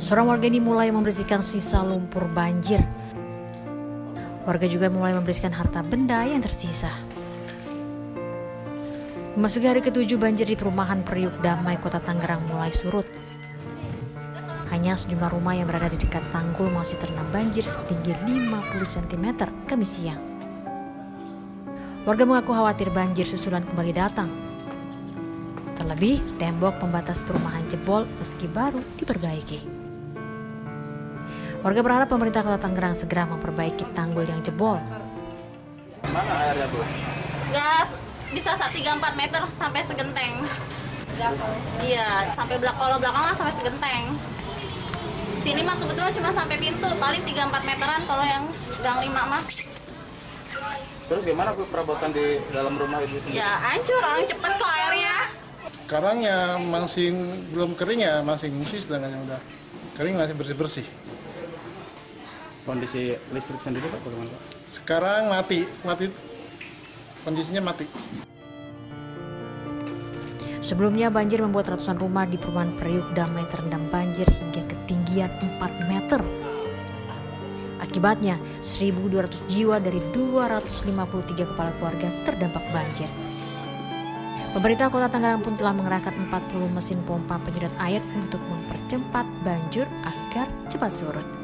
Seorang warga ini mulai membersihkan sisa lumpur banjir. Warga juga mulai membersihkan harta benda yang tersisa. Memasuki hari ke-7, banjir di perumahan Periuk Damai, Kota Tangerang mulai surut. Hanya sejumlah rumah yang berada di dekat tanggul masih terendam banjir setinggi 50 cm Kamis siang. Warga mengaku khawatir banjir susulan kembali datang. Terlebih, tembok pembatas perumahan jebol meski baru diperbaiki. Warga berharap pemerintah Kota Tangerang segera memperbaiki tanggul yang jebol. Mana airnya, Bu? Nggak, bisa 3-4 meter sampai segenteng. Iya, sampai kalau belakang lah sampai segenteng. Sini mah kebetulan cuma sampai pintu, paling 3-4 meteran kalau yang gang 5 mah. Terus gimana perabotan di dalam rumah ibu sendiri? Ya, hancur, cepet kok airnya. Karangnya masih belum kering ya, masih ngungsi, sedangkan yang udah kering masih bersih-bersih. Kondisi listrik sendiri Pak bagaimana? Sekarang mati, kondisinya mati. Sebelumnya banjir membuat ratusan rumah di perumahan Periuk Damai terendam banjir hingga ketinggian 4 meter. Akibatnya 1.200 jiwa dari 253 kepala keluarga terdampak banjir. Pemerintah Kota Tangerang pun telah mengerahkan 40 mesin pompa penyedot air untuk mempercepat banjir agar cepat surut.